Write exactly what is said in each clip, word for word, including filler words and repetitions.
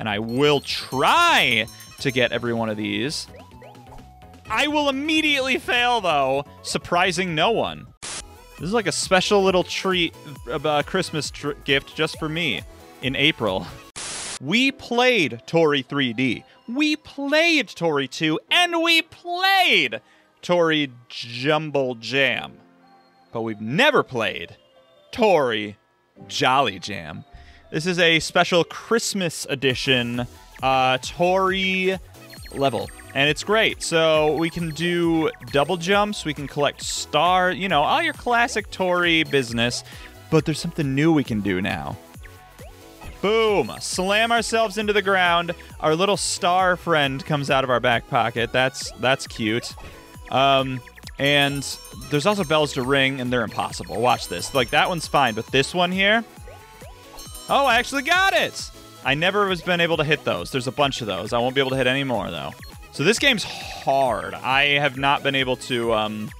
and I will try to get every one of these. I will immediately fail, though, surprising no one. This is like a special little treat, uh, Christmas tr gift just for me in April. We played Toree three D, we played Toree two, and we played Toree Jumble Jam. But we've never played Toree Jolly Jam. This is a special Christmas edition uh, Toree level, and it's great. So we can do double jumps, we can collect stars, you know, all your classic Toree business, but there's something new we can do now. Boom! Slam ourselves into the ground. Our little star friend comes out of our back pocket. That's that's cute. Um, and there's also bells to ring, and they're impossible. Watch this. Like, that one's fine, but this one here? Oh, I actually got it! I never was been able to hit those. There's a bunch of those. I won't be able to hit any more, though. So this game's hard. I have not been able to um,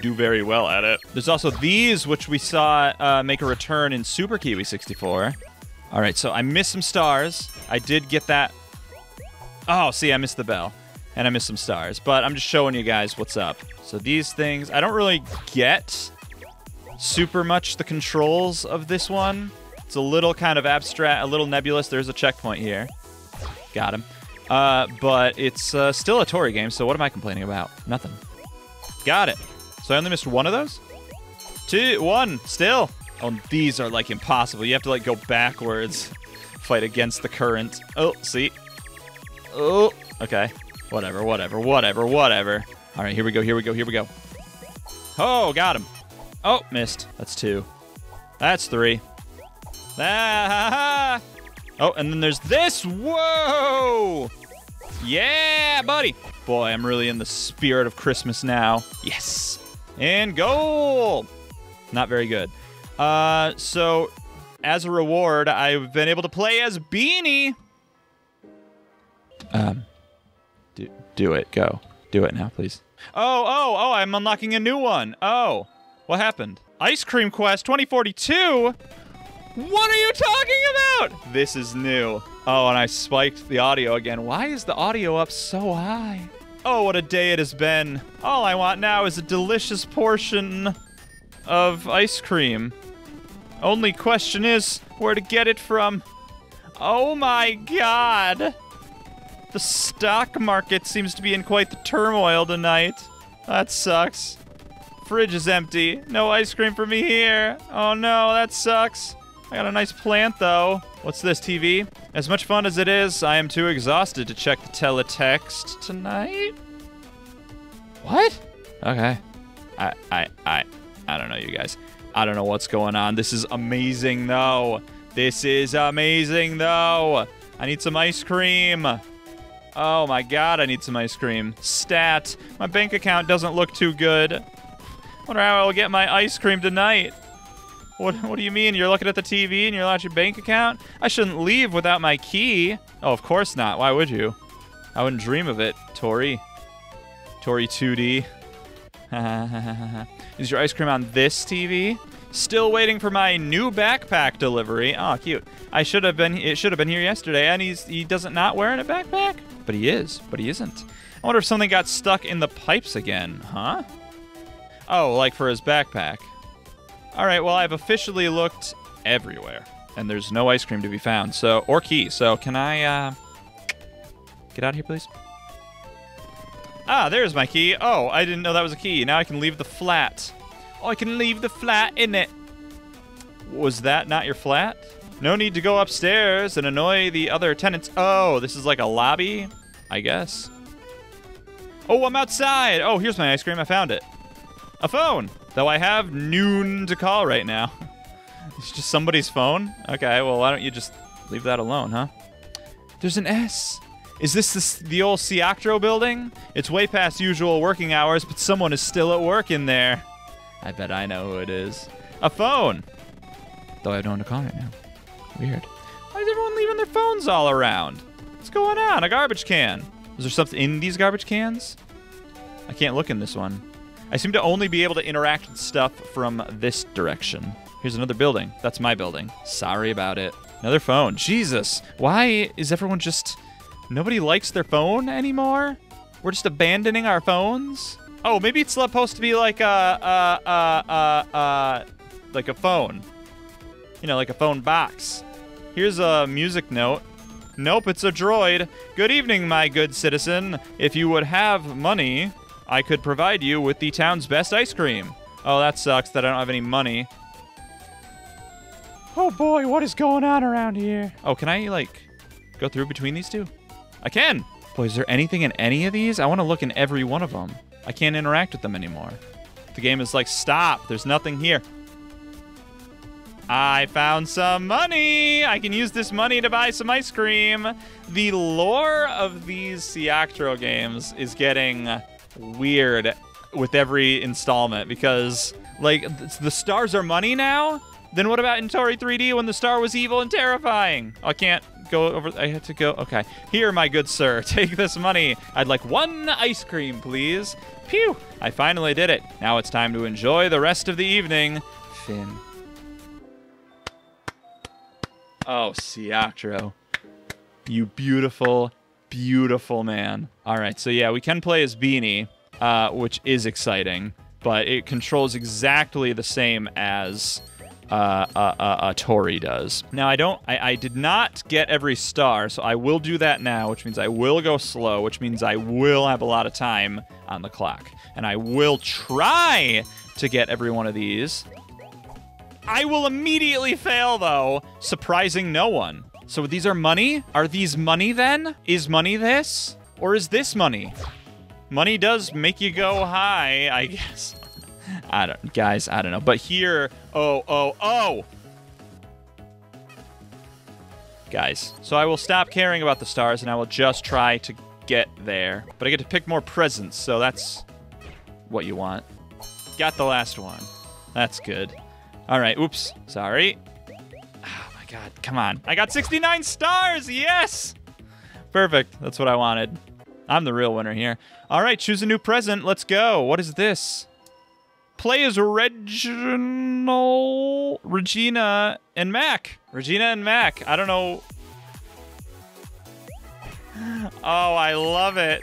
do very well at it. There's also these, which we saw uh, make a return in Super Kiwi sixty-four. All right, so I missed some stars. I did get that. Oh, see, I missed the bell. And I missed some stars. But I'm just showing you guys what's up. So these things, I don't really get super much the controls of this one. It's a little kind of abstract, a little nebulous. There's a checkpoint here. Got him. Uh, but it's uh, still a Toree game, so what am I complaining about? Nothing. Got it. So I only missed one of those? Two, one, still. Oh, these are, like, impossible. You have to, like, go backwards, fight against the current. Oh, see? Oh, okay. Whatever, whatever, whatever, whatever. All right, here we go, here we go, here we go. Oh, got him. Oh, missed. That's two. That's three. Ah, ha, ha. Oh, and then there's this. Whoa! Yeah, buddy. Boy, I'm really in the spirit of Christmas now. Yes. And goal. Not very good. Uh, so, as a reward, I've been able to play as Beanie. Um, do, do it. Go. Do it now, please. Oh, oh, oh, I'm unlocking a new one. Oh, what happened? Ice Cream Quest twenty forty-two? What are you talking about? This is new. Oh, and I spiked the audio again. Why is the audio up so high? Oh, what a day it has been. All I want now is a delicious portion of ice cream. Only question is where to get it from. Oh my god! The stock market seems to be in quite the turmoil tonight. That sucks. Fridge is empty. No ice cream for me here. Oh no, that sucks. I got a nice plant though. What's this, T V? As much fun as it is, I am too exhausted to check the teletext tonight. What? Okay. I, I, I... I don't know, you guys. I don't know what's going on. This is amazing, though. This is amazing, though. I need some ice cream. Oh, my God, I need some ice cream. Stat. My bank account doesn't look too good. Wonder how I'll get my ice cream tonight. What, what do you mean? You're looking at the T V and you're at your bank account? I shouldn't leave without my key. Oh, of course not. Why would you? I wouldn't dream of it, Toree. Toree two D. Is your ice cream on this T V? Still waiting for my new backpack delivery. Oh, cute. I should have been. It should have been here yesterday. And he's he doesn't not wearing a backpack, but he is. But he isn't. I wonder if something got stuck in the pipes again, huh? Oh, like for his backpack. All right. Well, I've officially looked everywhere, and there's no ice cream to be found. So, or key. So, can I uh, get out of here, please? Ah, there's my key. Oh, I didn't know that was a key. Now I can leave the flat. Oh, I can leave the flat in it. Was that not your flat? No need to go upstairs and annoy the other tenants. Oh, this is like a lobby, I guess. Oh, I'm outside. Oh, here's my ice cream. I found it. A phone, though I have noon to call right now. It's just somebody's phone? Okay, well, why don't you just leave that alone, huh? There's an S. Is this the, the old Siactro building? It's way past usual working hours, but someone is still at work in there. I bet I know who it is. A phone! Though I have no one to call right now. Weird. Why is everyone leaving their phones all around? What's going on? A garbage can. Is there something in these garbage cans? I can't look in this one. I seem to only be able to interact with stuff from this direction. Here's another building. That's my building. Sorry about it. Another phone. Jesus. Why is everyone just... Nobody likes their phone anymore? We're just abandoning our phones? Oh, maybe it's supposed to be like a... Uh, uh, uh, uh, like a phone. You know, like a phone box. Here's a music note. Nope, it's a droid. Good evening, my good citizen. If you would have money, I could provide you with the town's best ice cream. Oh, that sucks that I don't have any money. Oh boy, what is going on around here? Oh, can I, like, go through between these two? I can! Boy, is there anything in any of these? I want to look in every one of them. I can't interact with them anymore. The game is like, stop, there's nothing here. I found some money! I can use this money to buy some ice cream! The lore of these Siactro games is getting weird with every installment because, like, the stars are money now? Then what about in Toree three D when the star was evil and terrifying? I can't go over, I have to go, okay. Here, my good sir, take this money. I'd like one ice cream, please. Phew, I finally did it. Now it's time to enjoy the rest of the evening. Finn. Oh, Siactro. You beautiful, beautiful man. All right, so yeah, we can play as Beanie, uh, which is exciting, but it controls exactly the same as Uh, uh, uh, uh, Toree does. Now, I don't, I, I did not get every star, so I will do that now, which means I will go slow, which means I will have a lot of time on the clock. And I will try to get every one of these. I will immediately fail, though, surprising no one. So these are money? Are these money, then? Is money this? Or is this money? Money does make you go high, I guess. I don't, guys, I don't know. But here, oh, oh, oh! Guys, so I will stop caring about the stars and I will just try to get there. But I get to pick more presents, so that's what you want. Got the last one. That's good. All right, oops, sorry. Oh my God, come on. I got sixty-nine stars, yes! Perfect, that's what I wanted. I'm the real winner here. All right, choose a new present, let's go. What is this? Play as Reginald, Regina, and Mac. Regina and Mac. I don't know. Oh, I love it.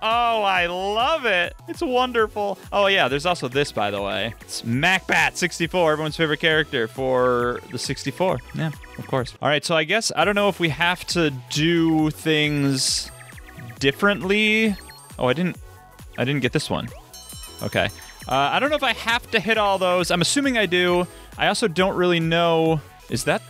Oh, I love it. It's wonderful. Oh, yeah, there's also this, by the way. It's MacBat sixty-four, everyone's favorite character for the sixty-four. Yeah, of course. All right, so I guess I don't know if we have to do things differently. Oh, I didn't, I didn't get this one. Okay. Uh, I don't know if I have to hit all those. I'm assuming I do. I also don't really know. Is that,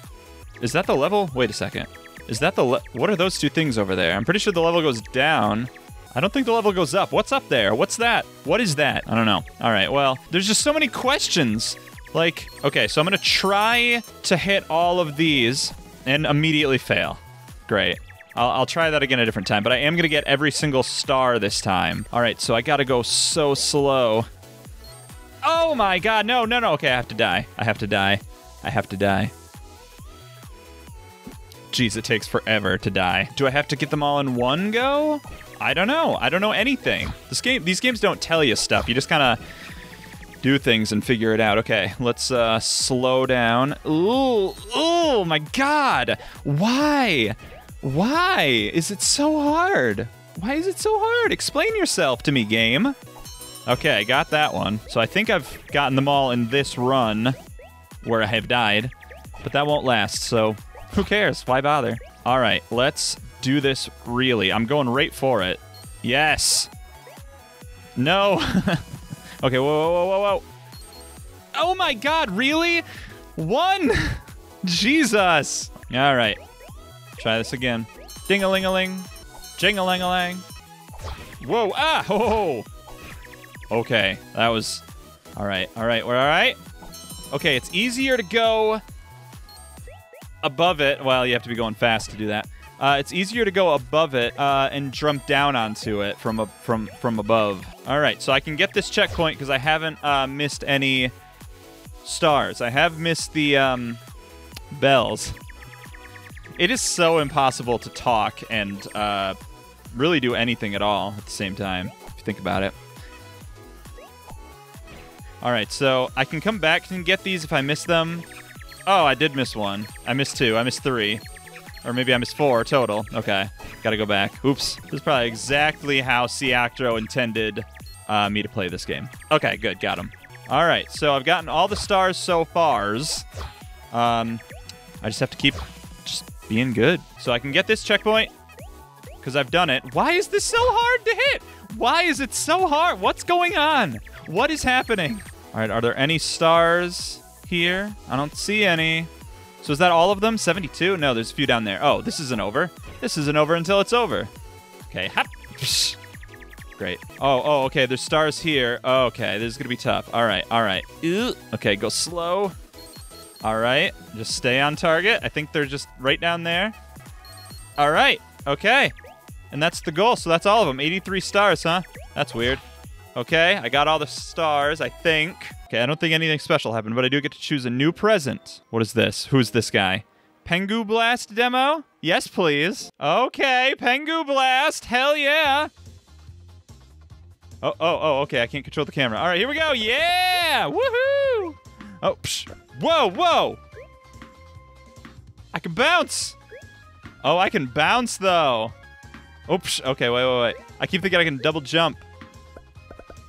is that the level? Wait a second. Is that the le- what are those two things over there? I'm pretty sure the level goes down. I don't think the level goes up. What's up there? What's that? What is that? I don't know. All right, well, there's just so many questions. Like, okay, so I'm gonna try to hit all of these and immediately fail. Great. I'll, I'll try that again a different time, but I am gonna get every single star this time. All right, so I gotta go so slow. Oh my God, no, no, no, okay, I have to die. I have to die. I have to die. Jeez, it takes forever to die. Do I have to get them all in one go? I don't know, I don't know anything. This game, these games don't tell you stuff. You just kinda do things and figure it out. Okay, let's uh, slow down. Ooh, oh my God. Why? Why is it so hard? Why is it so hard? Explain yourself to me, game. Okay, I got that one. So I think I've gotten them all in this run where I have died, but that won't last, so who cares? Why bother? All right, let's do this really. I'm going right for it. Yes. No. Okay, whoa, whoa, whoa, whoa, whoa. Oh my God, really? One? Jesus. All right, try this again. Ding-a-ling-a-ling, jing-a-ling-a-lang. Whoa, ah, ho-ho-ho. Okay, that was... All right, all right, we're all right. Okay, it's easier to go above it. Well, you have to be going fast to do that. Uh, it's easier to go above it uh, and jump down onto it from, a, from, from above. All right, so I can get this checkpoint because I haven't uh, missed any stars. I have missed the um, bells. It is so impossible to talk and uh, really do anything at all at the same time, if you think about it. All right, so I can come back and get these if I miss them. Oh, I did miss one. I missed two. I missed three. Or maybe I missed four total. Okay. Gotta go back. Oops. This is probably exactly how Siactro intended uh, me to play this game. Okay, good. Got him. All right. So I've gotten all the stars so fars. Um, I just have to keep just being good. So I can get this checkpoint because I've done it. Why is this so hard to hit? Why is it so hard? What's going on? What is happening? All right. Are there any stars here? I don't see any. So is that all of them? seventy-two? No, there's a few down there. Oh, this isn't over. This isn't over until it's over. Okay, hop. Great. Oh, oh, okay, there's stars here. Okay, this is gonna be tough. All right, all right. Ooh. Okay, go slow. All right, just stay on target. I think they're just right down there. All right, okay. And that's the goal, so that's all of them. eighty-three stars, huh? That's weird. Okay, I got all the stars, I think. Okay, I don't think anything special happened, but I do get to choose a new present. What is this? Who's this guy? Pengu Blast demo? Yes, please. Okay, Pengu Blast, hell yeah. Oh, oh, oh, okay, I can't control the camera. All right, here we go, yeah, woohoo. Oh, psh. Whoa, whoa. I can bounce. Oh, I can bounce though. Oops. Okay, wait, wait, wait. I keep thinking I can double jump.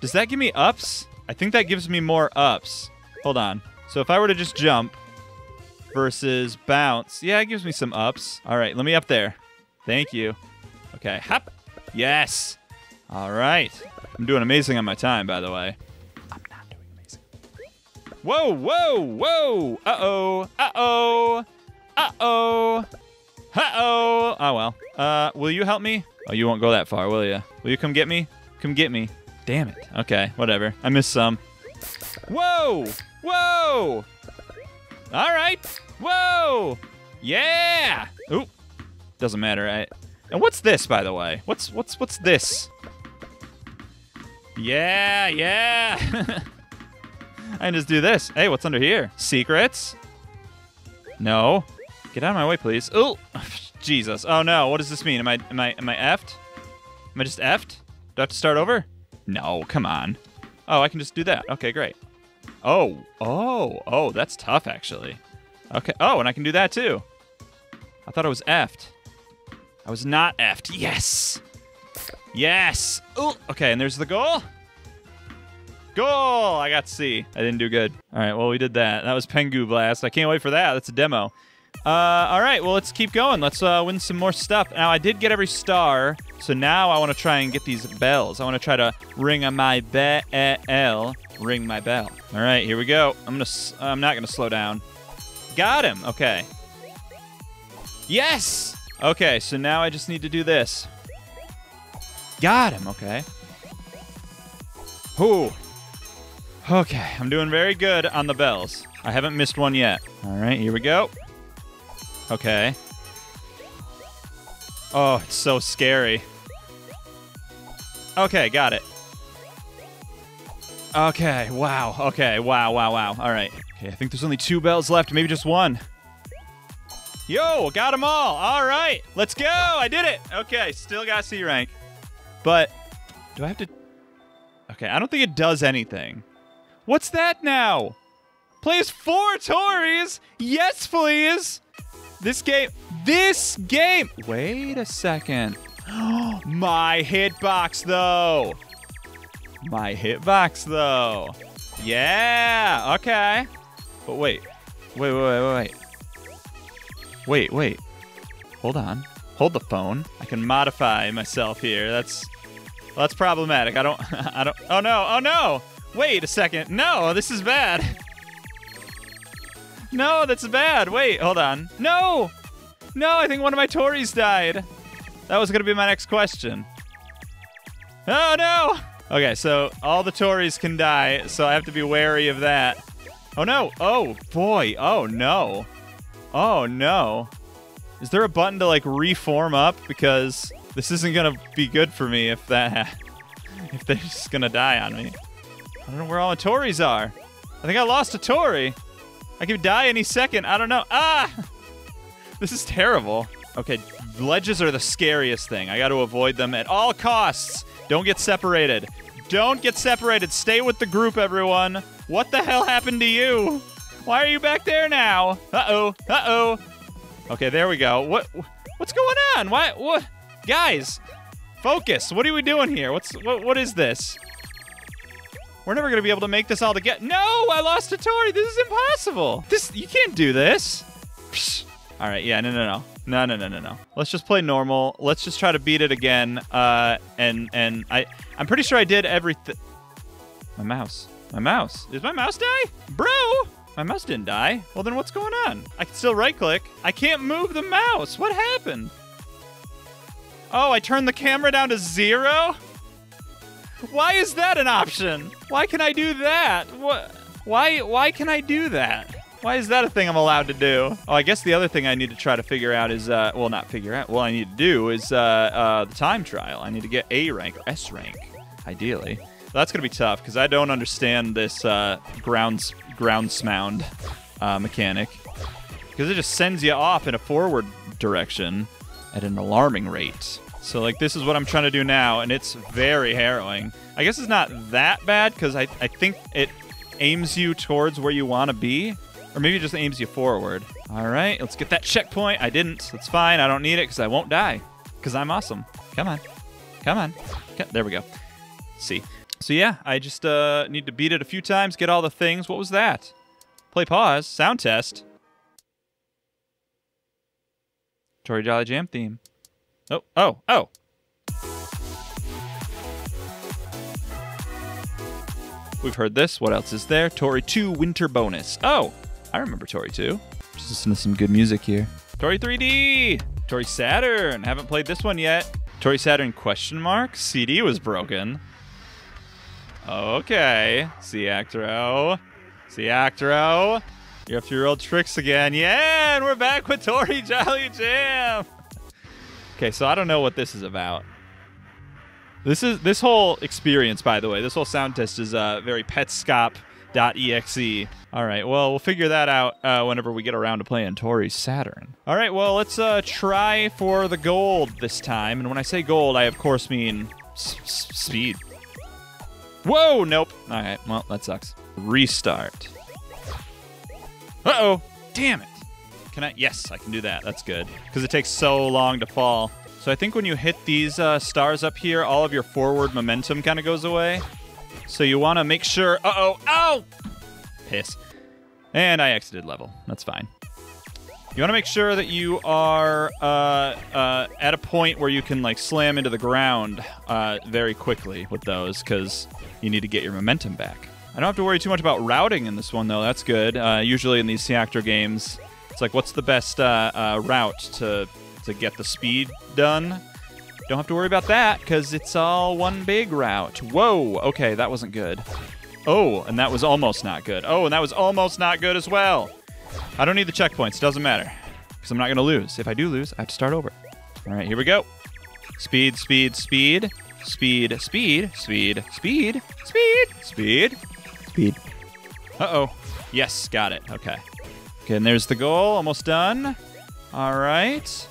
Does that give me ups? I think that gives me more ups. Hold on. So if I were to just jump versus bounce, yeah, it gives me some ups. All right, let me up there. Thank you. Okay, hop. Yes. All right. I'm doing amazing on my time, by the way. I'm not doing amazing. Whoa, whoa, whoa. Uh-oh, uh-oh, uh-oh, uh-oh. Oh, well. Uh, will you help me? Oh, you won't go that far, will you? Will you come get me? Come get me. Damn it. Okay, whatever. I missed some. Whoa! Whoa! All right. Whoa! Yeah! Ooh. Doesn't matter. I... And what's this, by the way? What's what's what's this? Yeah, yeah. I can just do this. Hey, what's under here? Secrets? No. Get out of my way, please. Ooh. Jesus. Oh no. What does this mean? Am I am I am I effed? Am I just effed? Do I have to start over? No, come on. Oh, I can just do that. Okay, great. Oh, oh, oh, that's tough, actually. Okay, oh, and I can do that, too. I thought I was effed. I was not effed. Yes! Yes! Ooh, okay, and there's the goal. Goal! I got C. I didn't do good. All right, well, we did that. That was Pengu Blast. I can't wait for that. That's a demo. Uh, all right, well, let's keep going. Let's uh, win some more stuff. Now, I did get every star, so now I want to try and get these bells. I want to try to ring a my bell, ring my bell. All right, here we go. I'm gonna. I'm not gonna slow down. Got him. Okay. Yes. Okay. So now I just need to do this. Got him. Okay. Ooh. Okay. I'm doing very good on the bells. I haven't missed one yet. All right, here we go. Okay. Oh, it's so scary. Okay, got it. Okay, wow. Okay, wow, wow, wow. All right. Okay, I think there's only two bells left, maybe just one. Yo, got them all. All right, let's go. I did it. Okay, still got C rank. But do I have to... Okay, I don't think it does anything. What's that now? Plays four Torees. Yes, please. This game, this game. Wait a second. My hitbox though. My hitbox though. Yeah, okay. But wait, wait, wait, wait, wait. Wait, wait, hold on. Hold the phone. I can modify myself here. That's, well, that's problematic. I don't, I don't, oh no, oh no. Wait a second. No, this is bad. No, that's bad. Wait, hold on. No! No, I think one of my Torees died. That was going to be my next question. Oh, no! Okay, so all the Torees can die, so I have to be wary of that. Oh, no. Oh, boy. Oh, no. Oh, no. Is there a button to, like, reform up? Because this isn't going to be good for me if that... if they're just going to die on me. I don't know where all my Torees are. I think I lost a Toree. I could die any second. I don't know. Ah! This is terrible. Okay, ledges are the scariest thing. I got to avoid them at all costs. Don't get separated. Don't get separated. Stay with the group, everyone. What the hell happened to you? Why are you back there now? Uh-oh. Uh-oh. Okay, there we go. What? What's going on? Why? What? Guys, focus. What are we doing here? What's? What, what is this? We're never going to be able to make this all together. No, I lost a Toree. This is impossible. This, you can't do this. Psh. All right, yeah, no, no, no. No, no, no, no, no. Let's just play normal. Let's just try to beat it again. Uh, and and I, I'm pretty sure I did everything. My mouse. My mouse. Did my mouse die? Bro, my mouse didn't die. Well, then what's going on? I can still right-click. I can't move the mouse. What happened? Oh, I turned the camera down to zero? Why is that an option? Why can I do that? What? Why, why can I do that? Why is that a thing I'm allowed to do? Oh, I guess the other thing I need to try to figure out is, uh, well, not figure out. What I need to do is uh, uh, the time trial. I need to get A rank, or S rank, ideally. That's going to be tough because I don't understand this uh, ground, ground smound uh, mechanic. Because it just sends you off in a forward direction at an alarming rate. So, like, this is what I'm trying to do now, and it's very harrowing. I guess it's not that bad because I, I think it aims you towards where you want to be. Or maybe it just aims you forward. All right, let's get that checkpoint. I didn't. That's fine. I don't need it because I won't die. Because I'm awesome. Come on. Come on. There we go. Let's see. So, yeah, I just uh, need to beat it a few times, get all the things. What was that? Play pause. Sound test. Toree Jolly Jam theme. Oh, oh, oh. We've heard this. What else is there? Toree two Winter Bonus. Oh. I remember Toree two. Just listen to some good music here. Toree three D! Toree Saturn! Haven't played this one yet. Toree Saturn question mark? C D was broken. Okay. Siactro. Siactro. You're up to your old tricks again. Yeah, and we're back with Toree Jolly Jam! Okay, so I don't know what this is about. This is this whole experience, by the way, this whole sound test is uh, very Petscop dot E X E. All right, well, we'll figure that out uh, whenever we get around to playing Toree Saturn. All right, well, let's uh, try for the gold this time. And when I say gold, I, of course, mean s s speed. Whoa, nope. All right, well, that sucks. Restart. Uh-oh, damn it. Can I? Yes, I can do that. That's good. Because it takes so long to fall. So I think when you hit these uh, stars up here, all of your forward momentum kind of goes away. So you want to make sure... Uh-oh. Ow! Piss. And I exited level. That's fine. You want to make sure that you are uh, uh, at a point where you can like slam into the ground uh, very quickly with those because you need to get your momentum back. I don't have to worry too much about routing in this one, though. That's good. Uh, usually in these Siactro games... It's like, what's the best uh, uh, route to to get the speed done? Don't have to worry about that, because it's all one big route. Whoa, okay, that wasn't good. Oh, and that was almost not good. Oh, and that was almost not good as well. I don't need the checkpoints, doesn't matter, because I'm not going to lose. If I do lose, I have to start over. All right, here we go. Speed, speed, speed, speed, speed, speed, speed, speed, speed, speed. Uh-oh. Yes, got it, okay. Okay, and there's the goal. Almost done. All right.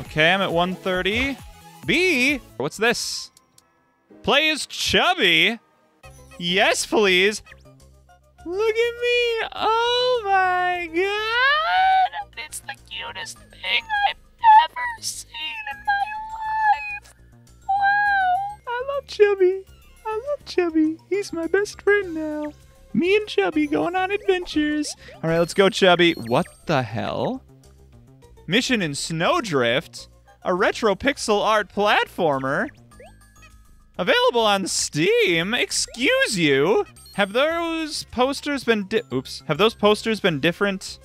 Okay, I'm at one thirty. B? What's this? Play as Chubby? Yes, please. Look at me. Oh, my God. It's the cutest thing I've ever seen in my life. Wow. I love Chubby. I love Chubby. He's my best friend now. Me and Chubby going on adventures. All right, let's go, Chubby. What the hell? Mission in Snowdrift? A retro pixel art platformer? Available on Steam? Excuse you? Have those posters been di- Oops. Have those posters been different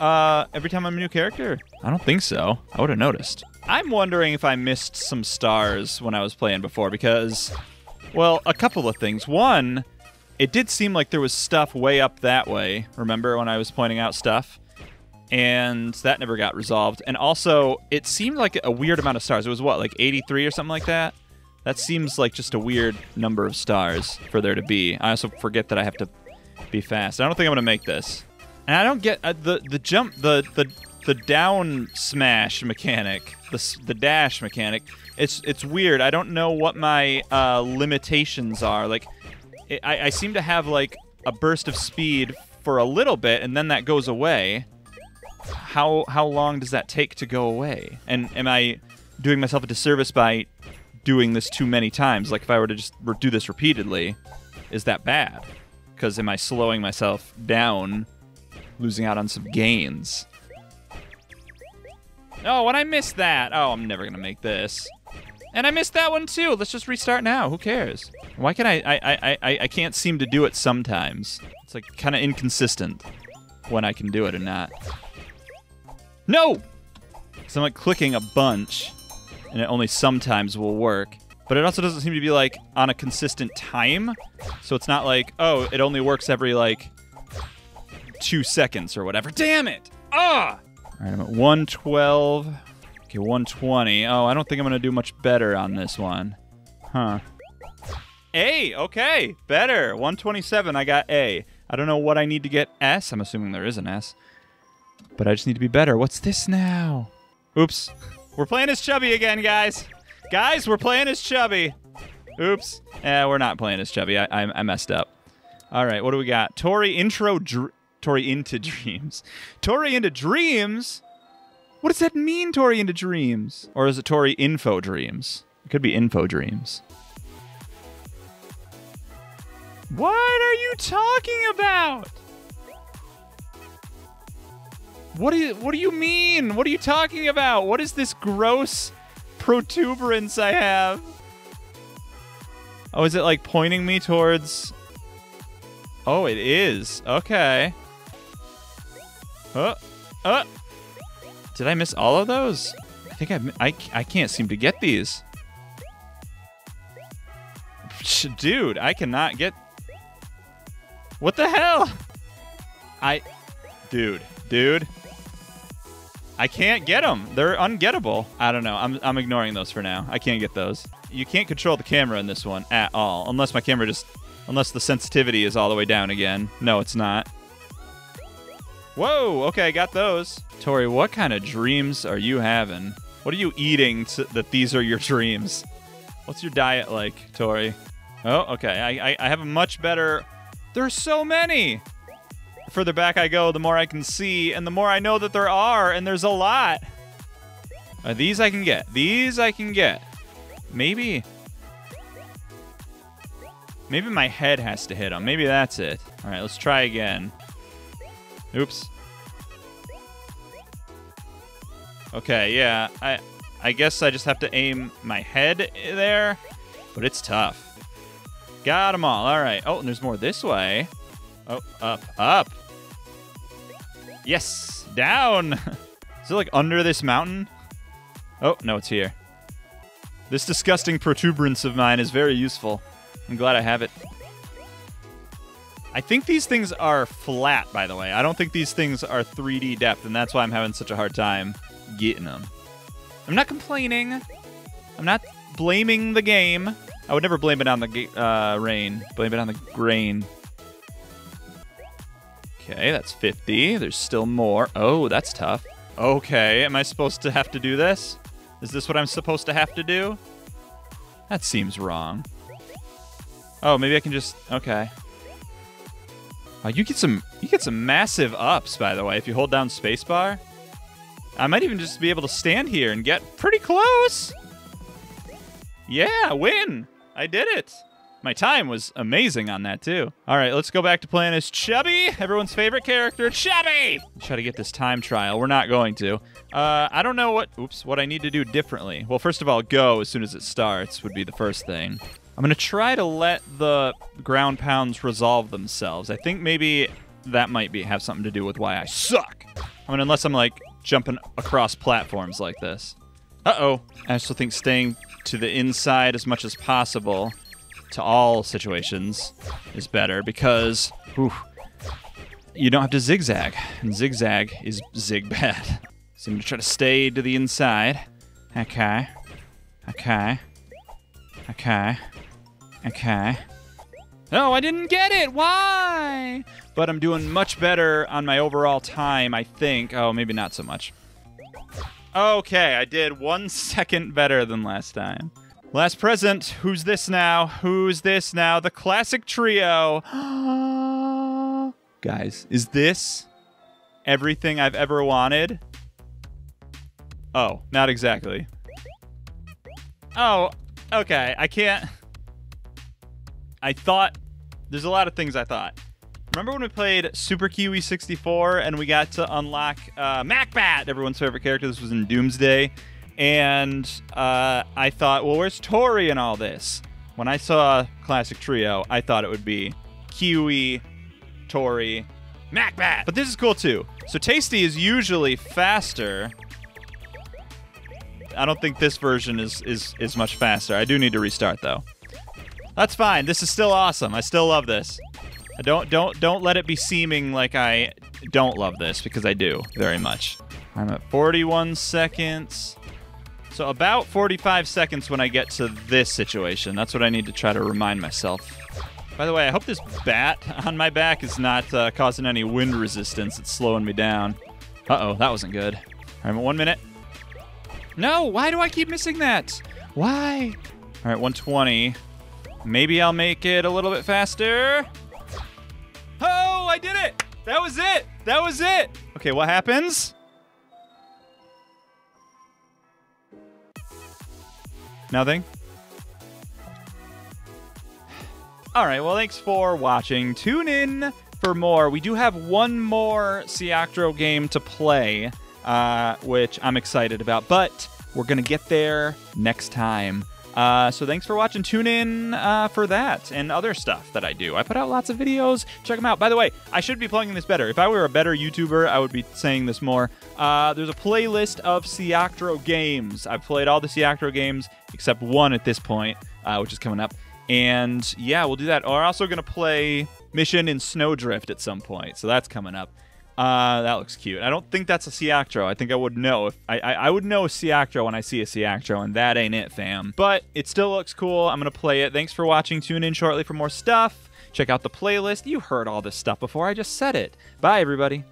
uh, every time I'm a new character? I don't think so. I would have noticed. I'm wondering if I missed some stars when I was playing before because, well, a couple of things. One... It did seem like there was stuff way up that way, remember, when I was pointing out stuff? And that never got resolved. And also, it seemed like a weird amount of stars. It was, what, like eighty-three or something like that? That seems like just a weird number of stars for there to be. I also forget that I have to be fast. I don't think I'm going to make this. And I don't get uh, the, the jump, the, the, the down smash mechanic, the, the dash mechanic. It's, it's weird. I don't know what my uh, limitations are. Like... I, I seem to have, like, a burst of speed for a little bit, and then that goes away. How how long does that take to go away? And am I doing myself a disservice by doing this too many times? Like, if I were to just do this repeatedly, is that bad? Because am I slowing myself down, losing out on some gains? Oh, and I missed that. Oh, I'm never going to make this. And I missed that one, too. Let's just restart now. Who cares? Why can't I... I, I, I, I can't seem to do it sometimes. It's, like, kind of inconsistent when I can do it or not. No! So I'm, like, clicking a bunch, and it only sometimes will work. But it also doesn't seem to be, like, on a consistent time. So it's not like, oh, it only works every, like, two seconds or whatever. Damn it! Ah! All right, I'm at one twelve. Okay, one twenty. Oh, I don't think I'm gonna do much better on this one. Huh. A, okay, better. one twenty-seven, I got A. I don't know what I need to get S. I'm assuming there is an S. But I just need to be better. What's this now? Oops. We're playing as Chubby again, guys. Guys, we're playing as Chubby. Oops. Eh, we're not playing as Chubby. I, I, I messed up. All right, what do we got? Toree Intro... Dr Toree Into Dreams. Toree Into Dreams? What does that mean, Toree Into Dreams? Or is it Toree Info Dreams? It could be Info Dreams. What are you talking about? What do you, what do you mean? What are you talking about? What is this gross protuberance I have? Oh, is it like pointing me towards... Oh, it is. Okay. Uh, uh. Did I miss all of those? I think I, I, I can't seem to get these. Dude, I cannot get... What the hell? I... Dude, dude. I can't get them. They're ungettable. I don't know. I'm, I'm ignoring those for now. I can't get those. You can't control the camera in this one at all. Unless my camera just... Unless the sensitivity is all the way down again. No, it's not. Whoa, okay, I got those. Toree, what kind of dreams are you having? What are you eating to, that these are your dreams? What's your diet like, Toree? Oh, okay, I, I, I have a much better... There's so many! The further back I go, the more I can see, and the more I know that there are, and there's a lot. Uh, these I can get. These I can get. Maybe... Maybe my head has to hit them. Maybe that's it. All right, let's try again. Oops. Okay, yeah, I I guess I just have to aim my head there, but it's tough. Got them all, all right. Oh, and there's more this way. Oh, up, up. Yes, down. Is it like under this mountain? Oh, no, it's here. This disgusting protuberance of mine is very useful. I'm glad I have it. I think these things are flat, by the way. I don't think these things are three D depth, and that's why I'm having such a hard time getting them. I'm not complaining. I'm not blaming the game. I would never blame it on the uh, rain. Blame it on the grain. Okay, that's fifty. There's still more. Oh, that's tough. Okay, am I supposed to have to do this? Is this what I'm supposed to have to do? That seems wrong. Oh, maybe I can just, okay. Oh, you get some you get some massive ups, by the way, if you hold down spacebar. I might even just be able to stand here and get pretty close. Yeah, win. I did it. My time was amazing on that, too. All right, let's go back to playing as Chubby, everyone's favorite character, Chubby. Try to get this time trial. We're not going to. Uh, I don't know what, oops, what I need to do differently. Well, first of all, go as soon as it starts would be the first thing. I'm gonna try to let the ground pounds resolve themselves. I think maybe that might be have something to do with why I suck. I mean, unless I'm like jumping across platforms like this. Uh-oh. I also think staying to the inside as much as possible to all situations is better because whew, you don't have to zigzag. And zigzag is zig bad. So I'm gonna try to stay to the inside. Okay. Okay. Okay. Okay. Oh, I didn't get it! Why? But I'm doing much better on my overall time, I think. Oh, maybe not so much. Okay, I did one second better than last time. Last present. Who's this now? Who's this now? The classic trio. guys. Is this everything I've ever wanted? Oh, not exactly. Oh, okay. I can't... I thought... There's a lot of things I thought. Remember when we played Super Kiwi sixty-four and we got to unlock uh, MacBat, everyone's favorite character? This was in Doomsday. And uh, I thought, well, where's Toree in all this? When I saw Classic Trio, I thought it would be Kiwi, Toree, MacBat. But this is cool, too. So Tasty is usually faster. I don't think this version is, is, is much faster. I do need to restart, though. That's fine. This is still awesome. I still love this. I don't don't don't let it be seeming like I don't love this, because I do very much. I'm at forty-one seconds. So about forty-five seconds when I get to this situation. That's what I need to try to remind myself. By the way, I hope this bat on my back is not uh, causing any wind resistance. It's slowing me down. Uh-oh, that wasn't good. I'm at one minute. No, why do I keep missing that? Why? All right, one twenty. Maybe I'll make it a little bit faster. Oh, I did it! That was it! That was it! Okay, what happens? Nothing. All right, well, thanks for watching. Tune in for more. We do have one more Siactro game to play, uh, which I'm excited about, but we're going to get there next time. Uh, so thanks for watching. Tune in uh, for that and other stuff that I do. I put out lots of videos. Check them out. By the way, I should be plugging this better. If I were a better YouTuber, I would be saying this more. Uh, there's a playlist of Siactro games. I've played all the Siactro games except one at this point, uh, which is coming up. And yeah, we'll do that. We're also going to play Mission in Snowdrift at some point. So that's coming up. Uh, that looks cute. I don't think that's a Siactro. I think I would know if I, I, I would know a Siactro when I see a Siactro, and that ain't it, fam. But it still looks cool. I'm gonna play it. Thanks for watching. Tune in shortly for more stuff. Check out the playlist. You heard all this stuff before. I just said it. Bye, everybody.